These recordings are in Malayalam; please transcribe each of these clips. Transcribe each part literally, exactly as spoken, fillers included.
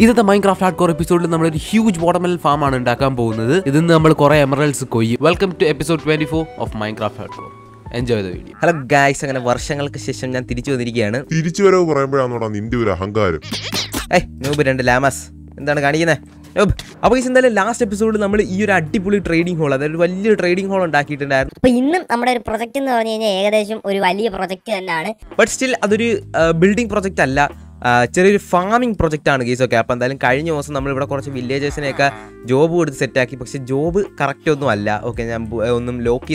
This is the Minecraft Hardcore episode. We have a huge watermelon farm. We have some emeralds. Welcome to episode twenty-four of Minecraft Hardcore. Enjoy the video. Hello guys, I am going to show you a video. I am going to show you a video. Hey, noob and llamas. What are you doing? Now, in the last episode, we had a trading hall. There was a trading hall. Now, we have a project. But still, it's not a building project. Uh, a farming project. So, we have a villagers and a job set up. But the job is correct. Okay, I am locked.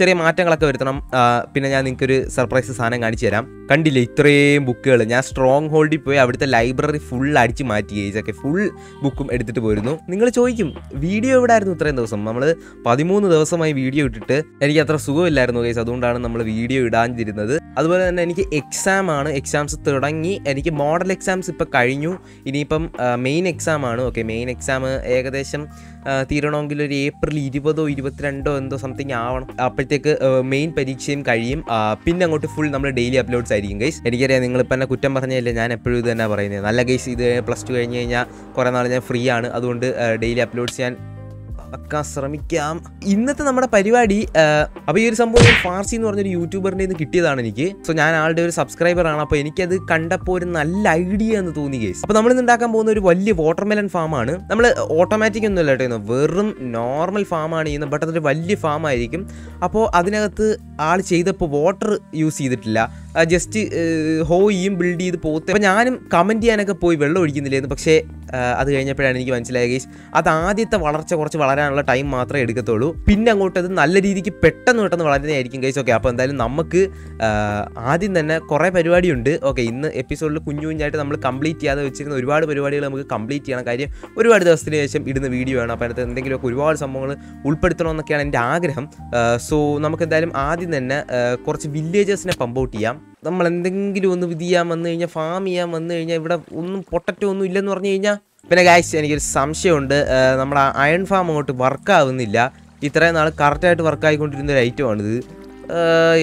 I am not a surprise. I am not a book. I am stronghold. I am a library full. I am a full book. I am a video. I am a video. I am a video. I have model exams. Uh, main exam. Okay, main exam. Ekadesham Thiranangulari April twenty-two twenty-two something avan appatheke main parikshayum kariyum pinne angotte full nammal daily uploads aayirikkum guys enikare ningal panna kuttam paranjilla naan eppozhu idu thanna parayune nalla guys idu plus two kayinja kayinja kore naal njan free aanu adondu daily uploads cheyan akka shramikam innathe nammada parivadi appo ee oru sambandham farsi ennu parnja youtuber inde kittiyadana enikku so naan aalde oru subscriber aanu appo enikku adu kandappo oru nalla idea ennu thoni guys appo nammal indakkan poguna oru valiya watermelon farm aanu nammal automatic onnu illa ṭo verum normal farm aanu idu but adare valiya farm aayirikkum appo adinagathu aal cheydappo water use cheyittilla just hoyum build cheyidu pothe appo naanum comment cheyanakku poi vellam odikkunnilla pakshe adu kayinjappalana enikku manasilaye guys adu aadiyathe valarcha korchu time matra edukatolu. Pinna angotte adu nalla reethikku pettannu pettannu valarunnayirikkum guys. Okay, appo endalum namukku aadim thanne kore parivadi undu. Okay, innu episode il kunju kunjayitte nammal complete cheyade vechirunna oruvaadu parivadigale namukku complete cheyanam karyam. Oruvaadu divasathinu shesham idunna video aanu. Appo adathe endengilu okke oruvaadu sambhavangal ulpeduthano ennokkayanu ende aagraham. So namukku endalum aadim thanne korchu villagers ne pump out cheyam. Nammal endengilu onnu vidiyam vannu kiyana farm cheyam vannu kiyana ivide onnum potato onnum illennu parnju kiyana പിന്നെ ഗൈസ് എനിക്കൊരു സംശയമുണ്ട് നമ്മുടെ അയൺ ഫാം അങ്ങോട്ട് വർക്കാവുന്നില്ല ഇത്രയും നാൾ കറക്റ്റായിട്ട് വർക്കായിക്കൊണ്ടിരുന്ന ഒരു ഐറ്റമാണിത്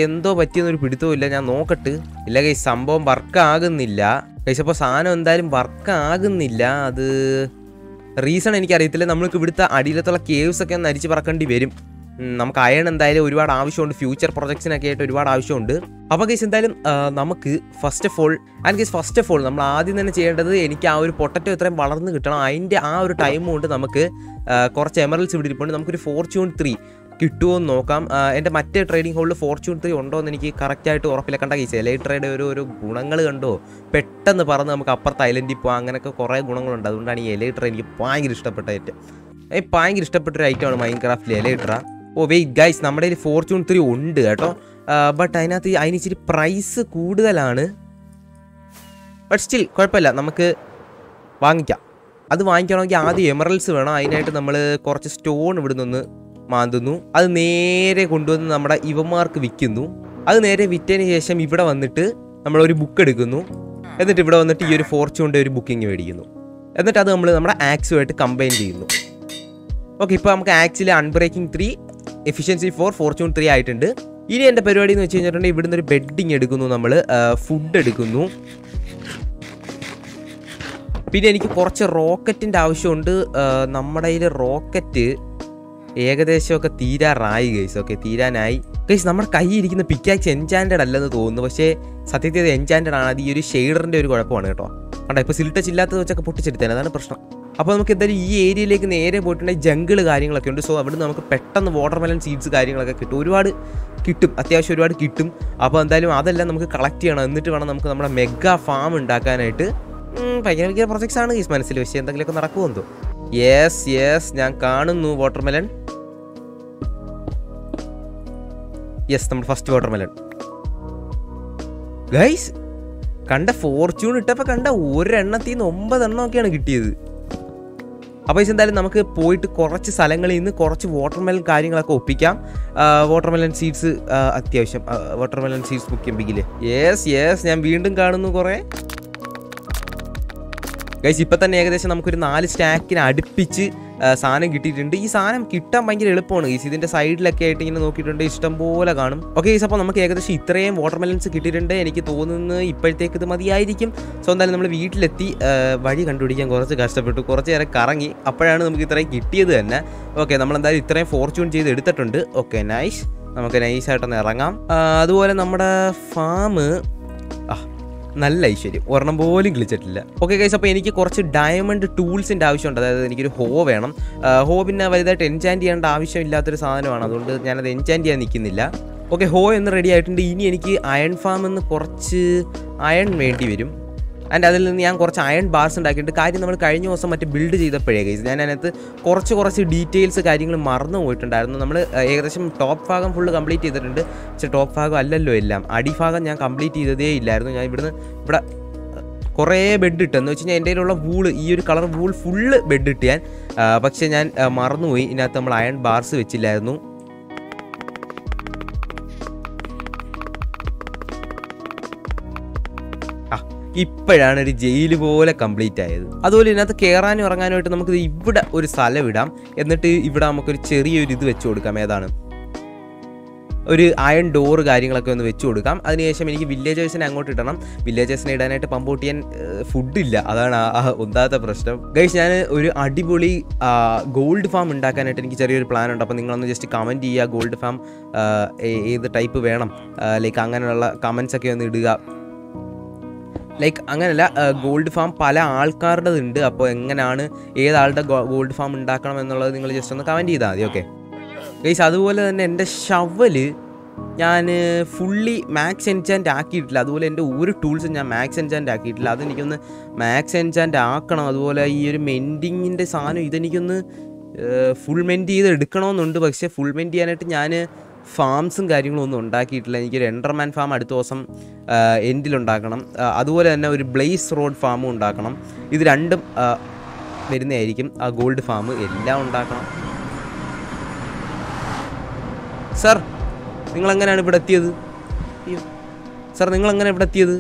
എന്തോ പറ്റിയെന്നൊരു പിടുത്തമില്ല ഞാൻ നോക്കട്ട് ഇല്ല ഗൈസ് സംഭവം വർക്കാകുന്നില്ല ഗൈസ് അപ്പോൾ സാധനം എന്തായാലും വർക്കാകുന്നില്ല അത് റീസൺ എനിക്കറിയത്തില്ല നമ്മൾക്ക് ഇവിടുത്തെ അടിയിലത്തുള്ള കേവ്സൊക്കെ ഒന്ന് അരിച്ച് പറക്കേണ്ടി വരും നമുക്ക് അയൺ എന്തായാലും ഒരുപാട് ആവശ്യമുണ്ട് ഫ്യൂച്ചർ പ്രൊജക്ട്സിനൊക്കെ ആയിട്ട് ഒരുപാട് ആവശ്യമുണ്ട് അപ്പോൾ ഗൈസ് എന്തായാലും നമുക്ക് first of all and guys first of all നമ്മൾ ആദ്യം തന്നെ ചെയ്യേണ്ടത് എനിക്ക് ആ ഒരു പൊട്ടറ്റോ ഇത്രയും വളർന്ന് കിട്ടണം അതിൻ്റെ ആ ഒരു ടൈം കൊണ്ട് നമുക്ക് കുറച്ച് എമറൽസ് ഇവിടെ ഇരിപ്പുണ്ട് നമുക്കൊരു ഫോർച്യൂൺ ത്രീ കിട്ടുമോ എന്ന് നോക്കാം എൻ്റെ മറ്റേ ട്രേഡിംഗ് ഹോളിൽ ഫോർച്യൂൺ ത്രീ ഉണ്ടോ എന്ന് എനിക്ക് കറക്റ്റായിട്ട് ഉറപ്പില്ല കണ്ട ഗൈസ് എലൈ ട്രേഡ് ഒരു ഒരു ഗുണങ്ങൾ കണ്ടോ പെട്ടെന്ന് പറഞ്ഞ് നമുക്ക് അപ്പുറത്ത് ഐലൻഡിൽ പോകാം അങ്ങനെയൊക്കെ കുറേ ഗുണങ്ങളുണ്ട് അതുകൊണ്ടാണ് ഈ എലൈ ട്രേഡ് എനിക്ക് ഭയങ്കര ഇഷ്ടപ്പെട്ട ഐറ്റം ഭയങ്കര ഇഷ്ടപ്പെട്ടൊരു ഐറ്റമാണ് മൈൻക്രാഫ്റ്റിലെ എലൈ ട്ര ഓ വെയിറ്റ് ഗൈസ് നമ്മുടെ കയ്യിൽ ഫോർച്യൂൺ ത്രീ ഉണ്ട് കേട്ടോ ബട്ട് അതിനകത്ത് അതിന് ഇച്ചിരി പ്രൈസ് കൂടുതലാണ് ബട്ട് സ്റ്റിൽ കുഴപ്പമില്ല നമുക്ക് വാങ്ങിക്കാം അത് വാങ്ങിക്കണമെങ്കിൽ ആദ്യം എമറൽസ് വേണം അതിനായിട്ട് നമ്മൾ കുറച്ച് സ്റ്റോൺ ഇവിടെ നിന്ന് മാന്തുന്നു അത് നേരെ കൊണ്ടുവന്ന് നമ്മുടെ ഇവന്മാർക്ക് വിൽക്കുന്നു അത് നേരെ വിറ്റതിന് ശേഷം ഇവിടെ വന്നിട്ട് നമ്മളൊരു ബുക്ക് എടുക്കുന്നു എന്നിട്ട് ഇവിടെ വന്നിട്ട് ഈ ഒരു ഫോർച്യൂണിൻ്റെ ഒരു ബുക്കിങ് മേടിക്കുന്നു എന്നിട്ട് അത് നമ്മൾ നമ്മുടെ ആക്സുമായിട്ട് കമ്പൈൻ ചെയ്യുന്നു ഓക്കെ ഇപ്പോൾ നമുക്ക് ആക്സിൽ unbreaking three efficiency four fortune three ആയിട്ടുണ്ട് ഇനി എൻ്റെ പരിപാടി എന്ന് വെച്ച് കഴിഞ്ഞിട്ടുണ്ടെങ്കിൽ ഇവിടുന്ന് ഒരു ബെഡിങ് എടുക്കുന്നു നമ്മൾ ഫുഡ് എടുക്കുന്നു പിന്നെ എനിക്ക് കുറച്ച് റോക്കറ്റിൻ്റെ ആവശ്യമുണ്ട് നമ്മുടെ കയ്യിൽ റോക്കറ്റ് ഏകദേശമൊക്കെ തീരാറായി ഗൈസ് ഓക്കെ തീരാനായി ഗൈസ് നമ്മുടെ കയ്യിൽ ഇരിക്കുന്ന പിക്കാക്സ് എൻചാൻറ്റഡ് അല്ലെന്ന് തോന്നുന്നു പക്ഷേ സത്യത്തിൽ അത് എൻചാൻറ്റഡ് ആണ് അത് ഈ ഒരു ഷെയ്ഡറിൻ്റെ ഒരു കുഴപ്പമാണ് കേട്ടോ കണ്ടോ ഇപ്പോൾ സിൽട്ടച്ച് ഇല്ലാത്തത് വെച്ചൊക്കെ പൊട്ടിച്ചെടുത്തേനെ അതാണ് പ്രശ്നം അപ്പോൾ നമുക്ക് എന്തായാലും ഈ ഏരിയയിലേക്ക് നേരെ പോയിട്ടുണ്ടെങ്കിൽ ജംഗിൾ കാര്യങ്ങളൊക്കെ ഉണ്ട് സോ അവിടെ നമുക്ക് പെട്ടെന്ന് വാട്ടർമെലൻ സീഡ്സ് കാര്യങ്ങളൊക്കെ കിട്ടും ഒരുപാട് കിട്ടും അത്യാവശ്യം ഒരുപാട് കിട്ടും അപ്പോൾ എന്തായാലും അതെല്ലാം നമുക്ക് കളക്ട് ചെയ്യണം എന്നിട്ട് വേണം നമുക്ക് നമ്മുടെ മെഗാ ഫാം ഉണ്ടാക്കാനായിട്ട് ഭയങ്കര ഭയങ്കര പ്രൊജക്ട്സ് ആണ് ഗൈസ് മനസ്സിൽ പക്ഷേ എന്തെങ്കിലുമൊക്കെ നടക്കുമെന്നോ യെസ് യെസ് ഞാൻ കാണുന്നു വാട്ടർമെലൻ യെസ് നമ്മുടെ ഫസ്റ്റ് വാട്ടർമെലൻ ഗൈസ് കണ്ട ഫോർച്യൂൺ ഇട്ടപ്പോൾ കണ്ട ഒരെണ്ണത്തിൽ നിന്ന് ഒമ്പതെണ്ണമൊക്കെയാണ് കിട്ടിയത് അപ്പോൾ ഇത് എന്തായാലും നമുക്ക് പോയിട്ട് കുറച്ച് സ്ഥലങ്ങളിൽ നിന്ന് കുറച്ച് വാട്ടർമെലൻ കാര്യങ്ങളൊക്കെ ഒപ്പിക്കാം വാട്ടർമെലൻ സീഡ്സ് അത്യാവശ്യം വാട്ടർമെലൻ സീഡ്സ് ബുക്കിംബിക്കില്ലേ യെസ് യെസ് ഞാൻ വീണ്ടും കാണുന്നു കുറേ ഗൈസ് ഇപ്പം തന്നെ ഏകദേശം നമുക്കൊരു നാല് സ്റ്റാക്കിന് അടുപ്പിച്ച് സാധനം കിട്ടിയിട്ടുണ്ട്. ഈ സാധനം കിട്ടാൻ ഭയങ്കര എളുപ്പമാണ് ഗൈസ്. ഇതിൻ്റെ സൈഡിലൊക്കെ ആയിട്ട് ഇങ്ങനെ നോക്കിയിട്ടുണ്ട്, ഇഷ്ടം പോലെ കാണും. ഓക്കെ ഗൈസ്, അപ്പോൾ നമുക്ക് ഏകദേശം ഇത്രയും വാട്ടർമെലൻസ് കിട്ടിയിട്ടുണ്ട്. എനിക്ക് തോന്നുന്നത് ഇപ്പോഴത്തേക്ക് ഇത് മതിയായിരിക്കും. സോ എന്തായാലും നമ്മൾ വീട്ടിലെത്തി വഴി കണ്ടുപിടിക്കാൻ കുറച്ച് കഷ്ടപ്പെട്ടു, കുറച്ച് നേരം കറങ്ങി, അപ്പോഴാണ് നമുക്ക് ഇത്രയും കിട്ടിയത് തന്നെ. ഓക്കെ, നമ്മളെന്തായാലും ഇത്രയും ഫോർച്യൂൺ ചെയ്ത് എടുത്തിട്ടുണ്ട്. ഓക്കെ നൈസ്, നമുക്ക് നൈസായിട്ടൊന്ന് ഇറങ്ങാം. അതുപോലെ നമ്മുടെ ഫാം നല്ല ഐശ്വര്യം, ഒരെണ്ണം പോലും കളിച്ചിട്ടില്ല. ഓക്കെ ഗൈസ്, അപ്പോൾ എനിക്ക് കുറച്ച് ഡയമണ്ട് ടൂൾസിൻ്റെ ആവശ്യമുണ്ട്. അതായത് എനിക്കൊരു ഹോ വേണം. ഹോ പിന്നെ വലുതായിട്ട് എൻചാൻറ്റ് ചെയ്യേണ്ട ആവശ്യമില്ലാത്തൊരു സാധനമാണ്, അതുകൊണ്ട് ഞാനത് എൻചാൻറ്റ് ചെയ്യാൻ നിൽക്കുന്നില്ല. ഓക്കെ, ഹോ എന്ന് റെഡി ആയിട്ടുണ്ട്. ഇനി എനിക്ക് അയൺ ഫാം എന്ന് കുറച്ച് അയൺ വേണ്ടി വരും. ആൻഡ് അതിൽ നിന്ന് ഞാൻ കുറച്ച് അയൺ ബാർസ് ഉണ്ടാക്കിയിട്ട് കാര്യം നമ്മൾ കഴിഞ്ഞ ദിവസം മറ്റേ ബിൽഡ് ചെയ്തപ്പോഴേ ഗൈസ് ഞാൻ അതിനകത്ത് കുറച്ച് കുറച്ച് ഡീറ്റെയിൽസ് കാര്യങ്ങൾ മറന്നു പോയിട്ടുണ്ടായിരുന്നു. നമ്മൾ ഏകദേശം ടോപ്പ് ഭാഗം ഫുള്ള് കംപ്ലീറ്റ് ചെയ്തിട്ടുണ്ട്, പക്ഷേ ടോപ്പ് ഭാഗം അല്ലല്ലോ എല്ലാം, അടിഭാഗം ഞാൻ കംപ്ലീറ്റ് ചെയ്തതേ ഇല്ലായിരുന്നു. ഞാൻ ഇവിടുന്ന് ഇവിടെ കുറേ ബെഡ് ഇട്ടെന്ന് വെച്ച് കഴിഞ്ഞാൽ എൻ്റെ കയ്യിലുള്ള വൂള്, ഈ ഒരു കളർ വൂൾ ഫുള്ള് ബെഡ് ഇട്ട് ഞാൻ, പക്ഷേ ഞാൻ മറന്നുപോയി ഇതിനകത്ത് നമ്മൾ അയൺ ബാർസ് വെച്ചില്ലായിരുന്നു. ഇപ്പോഴാണ് ഒരു ജയിൽ പോലെ കംപ്ലീറ്റ് ആയത്. അതുപോലെ ഇതിനകത്ത് കയറാനും ഇറങ്ങാനുമായിട്ട് നമുക്ക് ഇവിടെ ഒരു സ്ഥലം ഇടാം, എന്നിട്ട് ഇവിടെ നമുക്കൊരു ചെറിയൊരു ഇത് വെച്ച് കൊടുക്കാം. ഏതാണ് ഒരു അയൺ ഡോറ് കാര്യങ്ങളൊക്കെ ഒന്ന് വെച്ച് കൊടുക്കാം. അതിനുശേഷം എനിക്ക് വില്ലേജേഴ്സിനെ അങ്ങോട്ട് ഇടണം. വില്ലേജേഴ്സിനെ ഇടാനായിട്ട് പമ്പോട്ട് ചെയ്യാൻ ഫുഡില്ല, അതാണ് ഒന്നാമത്തെ പ്രശ്നം ഗൈസ്. ഞാൻ ഒരു അടിപൊളി ഗോൾഡ് ഫാം ഉണ്ടാക്കാനായിട്ട് എനിക്ക് ചെറിയൊരു പ്ലാൻ ഉണ്ട്. അപ്പോൾ നിങ്ങളൊന്ന് ജസ്റ്റ് കമൻറ്റ് ചെയ്യുക, ഗോൾഡ് ഫാം ഏത് ടൈപ്പ് വേണം, ലൈക്ക് അങ്ങനെയുള്ള കമൻസൊക്കെ ഒന്ന് ഇടുക. ലൈക്ക് അങ്ങനെയല്ല, ഗോൾഡ് ഫാം പല ആൾക്കാരുടേത് ഉണ്ട്, അപ്പോൾ എങ്ങനെയാണ് ഏതാളുടെ ഗോൾഡ് ഫാം ഉണ്ടാക്കണം എന്നുള്ളത് നിങ്ങൾ ജസ്റ്റ് ഒന്ന് കമൻറ്റ് ചെയ്താൽ മതി. ഓക്കെ ഗൈസ്, അതുപോലെ തന്നെ എൻ്റെ ഷവല് ഞാൻ ഫുള്ളി മാക്സ് എൻചാൻറ്റ് ആക്കിയിട്ടില്ല. അതുപോലെ എൻ്റെ ഒരു ടൂൾസും ഞാൻ മാക്സ് എൻചാൻറ്റ് ആക്കിയിട്ടില്ല, അതെനിക്കൊന്ന് മാക്സ് എൻചാൻറ്റ് ആക്കണം. അതുപോലെ ഈ ഒരു മെൻറ്റിങ്ങിൻ്റെ സാധനം ഇതെനിക്കൊന്ന് ഫുൾ മെൻറ്റ് ചെയ്ത് എടുക്കണമെന്നുണ്ട്, പക്ഷേ ഫുൾ മെൻറ്റ് ചെയ്യാനായിട്ട് ഞാൻ ഫാംസും കാര്യങ്ങളും ഒന്നും ഉണ്ടാക്കിയിട്ടില്ല. എനിക്കൊരു എൻഡർമാൻ ഫാം അടുത്ത ദിവസം എൻഡിലുണ്ടാക്കണം. അതുപോലെ തന്നെ ഒരു ബ്ലേസ് റോഡ് ഫാമും ഉണ്ടാക്കണം. ഇത് രണ്ടും വരുന്നതായിരിക്കും ആ ഗോൾഡ് ഫാം എല്ലാം ഉണ്ടാക്കണം. സാർ നിങ്ങളെങ്ങനെയാണ് ഇവിടെ എത്തിയത്? സാർ നിങ്ങളെങ്ങനെ ഇവിടെ എത്തിയത്?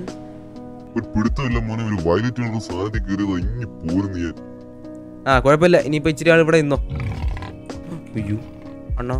ആ കുഴപ്പമില്ല, ഇനിയിപ്പോൾ ഇച്ചിരി ആൾ ഇവിടെ നിന്നോ. അയ്യോ അണ്ണോ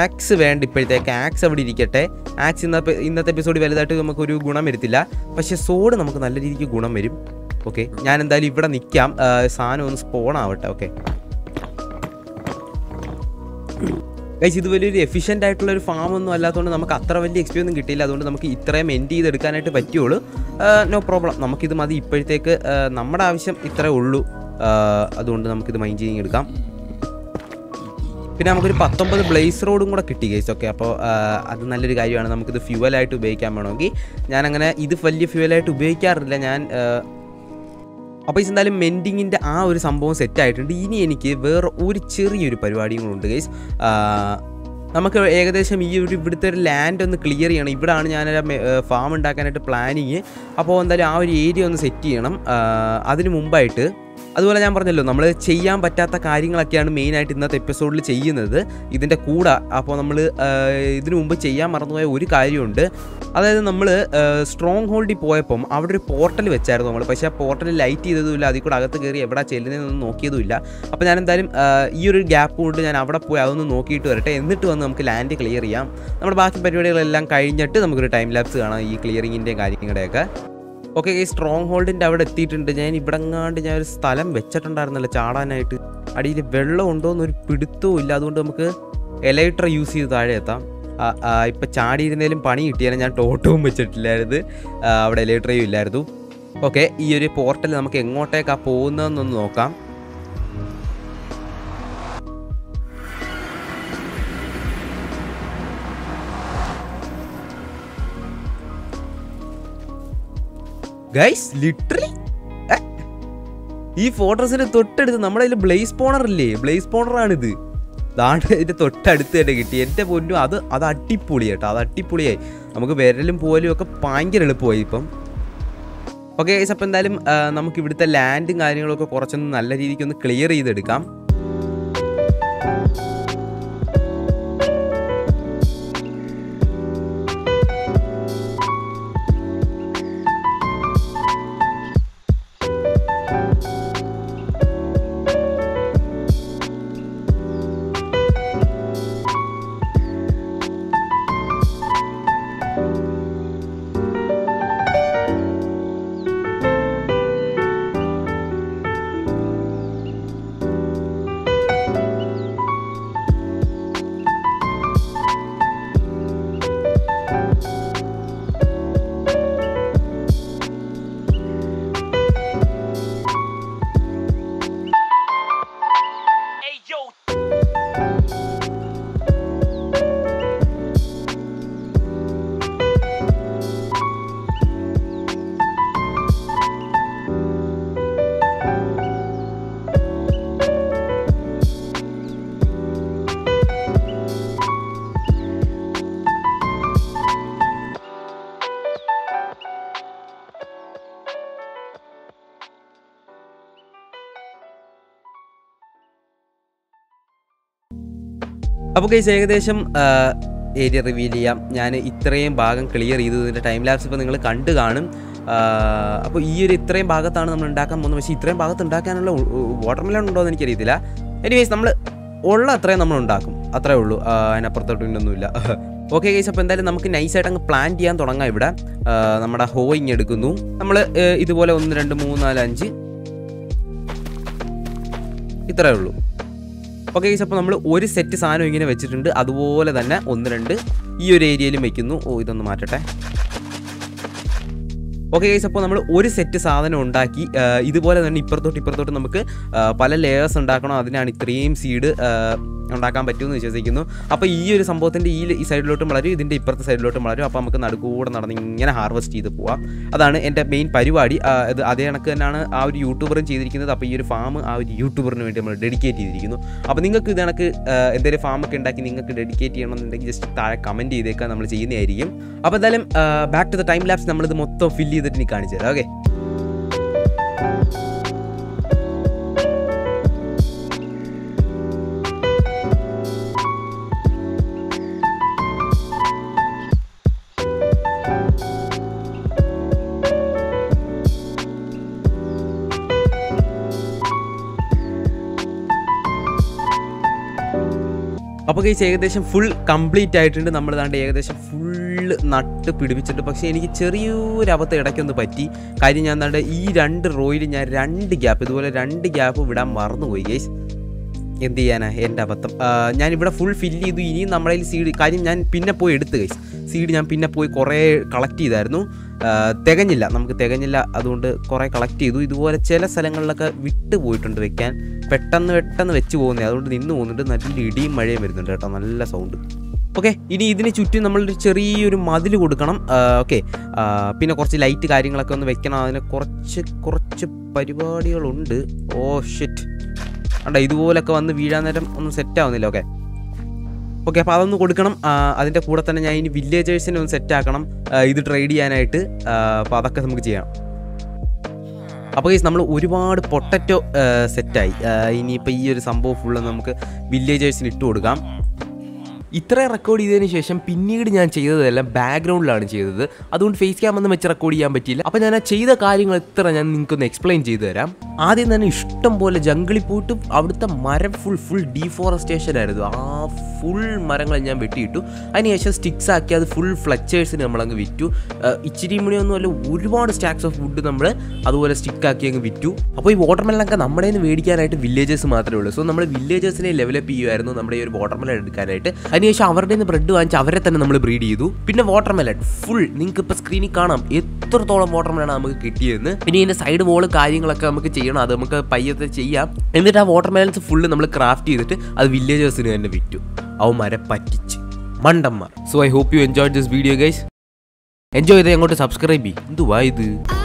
ആക്സ് വേണ്ട ഇപ്പോഴത്തേക്ക്, ആക്സ് അവിടെ ഇരിക്കട്ടെ. ആക്സ് ഇന്ന ഇന്നത്തെ എപ്പിസോഡ് വലുതായിട്ട് നമുക്കൊരു ഗുണം വരത്തില്ല, പക്ഷേ സോഡ് നമുക്ക് നല്ല രീതിക്ക് ഗുണം വരും. ഓക്കെ, ഞാൻ എന്തായാലും ഇവിടെ നിൽക്കാം, സാധനം ഒന്ന് സ്പോൺ ആവട്ടെ. ഓക്കെ ഗൈസ്, ഇത് വലിയൊരു എഫിഷ്യൻ്റ് ആയിട്ടുള്ള ഒരു ഫാം ഒന്നും അല്ലാത്തതുകൊണ്ട് നമുക്ക് അത്ര വലിയ എക്സ്പീരിയൻസ് ഒന്നും കിട്ടിയില്ല. അതുകൊണ്ട് നമുക്ക് ഇത്രയും എൻഡ് ചെയ്തെടുക്കാനായിട്ട് പറ്റുള്ളൂ. നോ പ്രോബ്ലം, നമുക്കിത് മതി ഇപ്പോഴത്തേക്ക്, നമ്മുടെ ആവശ്യം ഇത്രയേ ഉള്ളൂ. അതുകൊണ്ട് നമുക്കിത് മൈൻഡ് ചെയ്ത് എടുക്കാം. പിന്നെ നമുക്കൊരു പത്തൊമ്പത് ബ്ലേസ് റോഡും കൂടെ കിട്ടി ഗൈസ്. ഓക്കെ, അപ്പോൾ അത് നല്ലൊരു കാര്യമാണ്, നമുക്കിത് ഫ്യൂവലായിട്ട് ഉപയോഗിക്കാൻ വേണമെങ്കിൽ. ഞാനങ്ങനെ ഇത് വലിയ ഫ്യൂവലായിട്ട് ഉപയോഗിക്കാറില്ല ഞാൻ. അപ്പോൾ ഇത് എന്തായാലും മെൻറ്റിങ്ങിൻ്റെ ആ ഒരു സംഭവം സെറ്റായിട്ടുണ്ട്. ഇനി എനിക്ക് വേറെ ഒരു ചെറിയൊരു പരിപാടിയും കൂടെ ഉണ്ട് ഗൈസ്. നമുക്ക് ഏകദേശം ഈ ഒരു ഇവിടുത്തെ ഒരു ലാൻഡ് ഒന്ന് ക്ലിയർ ചെയ്യണം. ഇവിടെയാണ് ഞാനൊരു ഫാം ഉണ്ടാക്കാനായിട്ട് പ്ലാനിങ്. അപ്പോൾ എന്തായാലും ആ ഒരു ഏരിയ ഒന്ന് സെറ്റ് ചെയ്യണം. അതിന് മുമ്പായിട്ട് അതുപോലെ ഞാൻ പറഞ്ഞല്ലോ, നമ്മൾ ചെയ്യാൻ പറ്റാത്ത കാര്യങ്ങളൊക്കെയാണ് മെയിനായിട്ട് ഇന്നത്തെ എപ്പിസോഡിൽ ചെയ്യുന്നത് ഇതിൻ്റെ കൂടെ. അപ്പോൾ നമ്മൾ ഇതിനു മുമ്പ് ചെയ്യാൻ മറന്നുപോയ ഒരു കാര്യമുണ്ട്. അതായത് നമ്മൾ സ്ട്രോങ് ഹോൾഡിൽ പോയപ്പം അവിടെ ഒരു പോർട്ടൽ വെച്ചായിരുന്നു നമ്മൾ, പക്ഷേ ആ പോർട്ടൽ ലൈറ്റ് ചെയ്തതുമില്ല, അതിൽ കൂടെ അകത്ത് കയറി എവിടെ ചെല്ലുന്നതെന്നൊന്നും നോക്കിയതുമില്ല. അപ്പോൾ ഞാൻ എന്തായാലും ഈ ഒരു ഗ്യാപ്പ് കൊണ്ട് ഞാൻ അവിടെ പോയി അതൊന്ന് നോക്കിയിട്ട് വരട്ടെ, എന്നിട്ട് വന്ന് നമുക്ക് ലാൻഡ് ക്ലിയർ ചെയ്യാം. നമ്മുടെ ബാക്കി പരിപാടികളെല്ലാം കഴിഞ്ഞിട്ട് നമുക്കൊരു ടൈം ലാപ്സ് കാണാം ഈ ക്ലിയറിങ്ങിൻ്റെയും കാര്യങ്ങളുടെയൊക്കെ. ഓക്കെ ഈ സ്ട്രോങ് ഹോൾഡിൻ്റെ അവിടെ എത്തിയിട്ടുണ്ട്. ഞാൻ ഇവിടെ എങ്ങാണ്ട് ഞാൻ ഒരു സ്ഥലം വെച്ചിട്ടുണ്ടായിരുന്നല്ലോ ചാടാനായിട്ട്, അടിയിൽ വെള്ളം ഉണ്ടോ എന്നൊരു പിടുത്തവും ഇല്ല. അതുകൊണ്ട് നമുക്ക് എലൈട്ര യൂസ് ചെയ്ത് താഴെ എത്താം. ഇപ്പം ചാടിയിരുന്നേലും പണി കിട്ടിയാലും ഞാൻ ടോട്ടവും വെച്ചിട്ടില്ലായിരുന്നു, അവിടെ എലൈട്രയും ഇല്ലായിരുന്നു. ഓക്കെ, ഈ ഒരു പോർട്ടൽ നമുക്ക് എങ്ങോട്ടേക്കാണ് പോകുന്നതെന്നൊന്ന് നോക്കാം. ഗൈസ് ലിറ്ററലി ഈ ഫോർട്രസിന്റെ തൊട്ടടുത്ത് നമ്മുടെ അതിൽ ബ്ലേസ് സ്പോണർ ഇല്ലേ, ബ്ലേസ് സ്പോണറാണിത്. അതിൻ്റെ തൊട്ടടുത്ത് തന്നെ കിട്ടി. എൻ്റെ പൊന്നും അത് അത് അടിപൊളി കേട്ടോ, അത് അടിപൊളിയായി. നമുക്ക് വിരലും പോലും ഒക്കെ ഭയങ്കര എളുപ്പമായി ഇപ്പം. ഓക്കെ ഗൈസ്, അപ്പം എന്തായാലും നമുക്ക് ഇവിടുത്തെ ലാൻഡും കാര്യങ്ങളൊക്കെ കുറച്ചൊന്ന് നല്ല രീതിക്കൊന്ന് ക്ലിയർ ചെയ്തെടുക്കാം. അപ്പോൾ ഗൈസ് ഏകദേശം ഏരിയ റിവീൽ ചെയ്യാം. ഞാൻ ഇത്രയും ഭാഗം ക്ലിയർ ചെയ്തതിൻ്റെ ടൈം ലാപ്സ് ഇപ്പോൾ നിങ്ങൾ കണ്ടു കാണും. അപ്പോൾ ഈ ഒരു ഇത്രയും ഭാഗത്താണ് നമ്മൾ ഉണ്ടാക്കാൻ പോകുന്നത്. പക്ഷേ ഇത്രയും ഭാഗത്ത് ഉണ്ടാക്കാനുള്ള വാട്ടർ മെലൺ ഉണ്ടോ എന്ന് എനിക്കറിയത്തില്ല. എനിവേസ് നമ്മൾ ഉള്ള അത്രയും നമ്മൾ ഉണ്ടാക്കും, അത്രേ ഉള്ളൂ, അതിനപ്പുറത്തോട്ടൊന്നുമില്ല. ഓക്കെ ഗൈസ്, അപ്പോൾ എന്തായാലും നമുക്ക് നൈസായിട്ട് അങ്ങ് പ്ലാൻ ചെയ്യാൻ തുടങ്ങാം. ഇവിടെ നമ്മുടെ ഹോയിങ് എടുക്കുന്നു നമ്മൾ, ഇതുപോലെ ഒന്ന് രണ്ട് മൂന്ന് നാല് അഞ്ച് ഇത്രയേ ഉള്ളൂ. ഓക്കെ ഗൈസ്, അപ്പോൾ നമ്മൾ ഒരു സെറ്റ് സാധനം ഇങ്ങനെ വെച്ചിട്ടുണ്ട്. അതുപോലെ തന്നെ ഒന്ന് രണ്ട് ഈ ഒരു ഏരിയയിലും വെക്കുന്നു. ഓ ഇതൊന്ന് മാറ്റട്ടെ. ഓക്കെ ഗൈസ്, അപ്പോൾ നമ്മൾ ഒരു സെറ്റ് സാധനം ഉണ്ടാക്കി. ഇതുപോലെ തന്നെ ഇപ്പുറത്തോട്ട് ഇപ്പുറത്തോട്ട് നമുക്ക് പല ലെയേഴ്സ് ഉണ്ടാക്കണം. അതിനാണ് ഇത്രയും സീഡ് ഉണ്ടാക്കാൻ പറ്റുമെന്ന് വിശ്വസിക്കുന്നു. അപ്പോൾ ഈ ഒരു സംഭവത്തിൻ്റെ ഈ ഈ സൈഡിലോട്ടും വളരും, ഇതിൻ്റെ ഇപ്പുറത്തെ സൈഡിലോട്ടും വളരും. അപ്പോൾ നമുക്ക് നടുക്കൂടെ നടന്ന് ഇങ്ങനെ ഹാർവെസ്റ്റ് ചെയ്ത് പോവാം. അതാണ് എൻ്റെ മെയിൻ പരിപാടി. അത് അതേ കണക്ക് തന്നെയാണ് ആ ഒരു യൂട്യൂബറും ചെയ്തിരിക്കുന്നത്. അപ്പോൾ ഈ ഒരു ഫാം ആ ഒരു യൂട്യൂബറിന് വേണ്ടി നമ്മൾ ഡെഡിക്കേറ്റ് ചെയ്തിരിക്കുന്നു. അപ്പോൾ നിങ്ങൾക്ക് ഇത് കണക്ക് എന്തെങ്കിലും ഫാമൊക്കെ ഉണ്ടാക്കി നിങ്ങൾക്ക് ഡെഡിക്കേറ്റ് ചെയ്യണമെന്നുണ്ടെങ്കിൽ ജസ്റ്റ് താഴെ കമൻറ്റ് ചെയ്തേക്കാൻ നമ്മൾ ചെയ്യുന്നതായിരിക്കും. അപ്പോൾ എന്തായാലും back to the time lapse, നമ്മളിത് മൊത്തം ഫില്ല് ചെയ്തിട്ട് എനിക്ക് കാണിച്ചു തരാം. ഓക്കെ അപ്പോൾ ഗൈസ് ഏകദേശം ഫുൾ കംപ്ലീറ്റ് ആയിട്ടുണ്ട്. നമ്മൾ ദാണ്ട് ഏകദേശം ഫുള്ള് നട്ട് പിടിപ്പിച്ചിട്ട്, പക്ഷേ എനിക്ക് ചെറിയൊരബദ്ധം ഇടയ്ക്കൊന്ന് പറ്റി. കാര്യം ഞാൻ ദാണ്ട് ഈ രണ്ട് റോയിൽ ഞാൻ രണ്ട് ഗ്യാപ്പ് ഇതുപോലെ രണ്ട് ഗ്യാപ്പ് വിടാൻ മറന്നുപോയി ഗൈസ്. എന്ത് ചെയ്യാനാണ് എൻ്റെ അബദ്ധം. ഞാനിവിടെ ഫുൾ ഫില്ല് ചെയ്തു. ഇനിയും നമ്മുടെ സീഡ് കാര്യം ഞാൻ പിന്നെ പോയി എടുത്ത് ഗൈസ്. സീഡ് ഞാൻ പിന്നെ പോയി കുറേ കളക്ട് ചെയ്തായിരുന്നു, തികഞ്ഞില്ല, നമുക്ക് തികഞ്ഞില്ല. അതുകൊണ്ട് കുറേ കളക്ട് ചെയ്തു. ഇതുപോലെ ചില സ്ഥലങ്ങളിലൊക്കെ വിട്ടു പോയിട്ടുണ്ട് വെക്കാൻ, പെട്ടെന്ന് പെട്ടെന്ന് വെച്ച് പോകുന്നത്. അതുകൊണ്ട് നിന്ന് പോകുന്നുണ്ട്. നല്ല ഇടിയും മഴയും വരുന്നുണ്ട് കേട്ടോ, നല്ല സൗണ്ട്. ഓക്കെ, ഇനി ഇതിന് ചുറ്റും നമ്മളൊരു ചെറിയൊരു മതിൽ കൊടുക്കണം. ഓക്കെ, പിന്നെ കുറച്ച് ലൈറ്റ് കാര്യങ്ങളൊക്കെ ഒന്ന് വെക്കണം. അതിന് കുറച്ച് കുറച്ച് പരിപാടികളുണ്ട്. ഓ ഷിറ്റ്, അണ്ട ഇതുപോലൊക്കെ വന്ന് വീഴാൻ നേരം ഒന്നും സെറ്റ് ആവുന്നില്ല. ഓക്കെ ഓക്കെ അപ്പോൾ അതൊന്ന് കൊടുക്കണം. അതിൻ്റെ കൂടെ തന്നെ ഞാൻ ഇനി വില്ലേജേഴ്സിനെ ഒന്ന് സെറ്റ് ആക്കണം ഇത് ട്രേഡ് ചെയ്യാനായിട്ട്. അപ്പോൾ അതൊക്കെ നമുക്ക് ചെയ്യാം. അപ്പോൾ ഗൈസ് നമ്മൾ ഒരുപാട് പൊട്ടറ്റോ സെറ്റായി. ഇനിയിപ്പോൾ ഈ ഒരു സംഭവം ഫുള്ള് നമുക്ക് വില്ലേജേഴ്സിന് ഇട്ട് കൊടുക്കാം. ഇത്ര റെക്കോർഡ് ചെയ്തതിന് ശേഷം പിന്നീട് ഞാൻ ചെയ്തതെല്ലാം ബാക്ക്ഗ്രൗണ്ടിലാണ് ചെയ്തത്. അതുകൊണ്ട് ഫേസ് ക്യാം ഒന്നും വെച്ച് റെക്കോർഡ് ചെയ്യാൻ പറ്റിയില്ല. അപ്പോൾ ഞാൻ ആ ചെയ്ത കാര്യങ്ങൾ എത്ര ഞാൻ നിങ്ങൾക്കൊന്ന് എക്സ്പ്ലെയിൻ ചെയ്തു തരാം. ആദ്യം തന്നെ ഇഷ്ടം പോലെ ജംഗിളിൽ പോയിട്ട് അവിടുത്തെ മരം ഫുൾ ഫുൾ ഡീഫോറസ്റ്റേഷൻ ആയിരുന്നു. ആ ഫുൾ മരങ്ങൾ ഞാൻ വെട്ടിയിട്ടു. അതിനുശേഷം സ്റ്റിക്സ് ആക്കി അത് ഫുൾ ഫ്ലക്ചേഴ്സിന് നമ്മളങ്ങ് വിറ്റു. ഇച്ചിരി മണിയൊന്നും അല്ല, ഒരുപാട് സ്റ്റാക്സ് ഓഫ് ഫുഡ് നമ്മൾ അതുപോലെ സ്റ്റിക്കാക്കി അങ്ങ് വിറ്റു. അപ്പോൾ ഈ വാട്ടർ മെല്ലൊക്കെ നമ്മുടെ നിന്ന് മേടിക്കാനായിട്ട് വില്ലേജേഴ്സ് മാത്രമേ ഉള്ളൂ. സോ നമ്മൾ വില്ലേജേഴ്സിനെ ഡെവലപ്പ് ചെയ്യുമായിരുന്നു നമ്മുടെ ഈ ഒരു വാട്ടർ മെല്ലൻ എടുക്കാനായിട്ട്. അതിനുശേഷം അവരുടെ നിന്ന് ബ്രെഡ് വാങ്ങിച്ച് അവരെ തന്നെ നമ്മൾ ബ്രീഡ് ചെയ്തു. പിന്നെ വാട്ടർ മെലൺ ഫുൾ നിങ്ങൾക്ക് ഇപ്പോൾ സ്ക്രീനിൽ കാണാം എത്രത്തോളം വാട്ടർ മെലൺ നമുക്ക് കിട്ടിയെന്ന്. പിന്നെ ഇതിൻ്റെ സൈഡ് വോൾ കാര്യങ്ങളൊക്കെ നമുക്ക് ചെയ്യണം, അത് നമുക്ക് പയ്യത്തെ ചെയ്യാം. എന്നിട്ട് ആ വാട്ടർ മെലൻസ് ഫുള്ള് നമ്മൾ ക്രാഫ്റ്റ് ചെയ്തിട്ട് അത് വില്ലേജേഴ്സിന് തന്നെ വിറ്റു. അവന്മാരെ പറ്റിച്ച് മണ്ടന്മാർ. So I hope you enjoy this video guys. Enjoy ചെയ്ത് അങ്ങോട്ട് സബ്സ്ക്രൈബ് ചെയ്യും. എന്തുവാ ഇത്?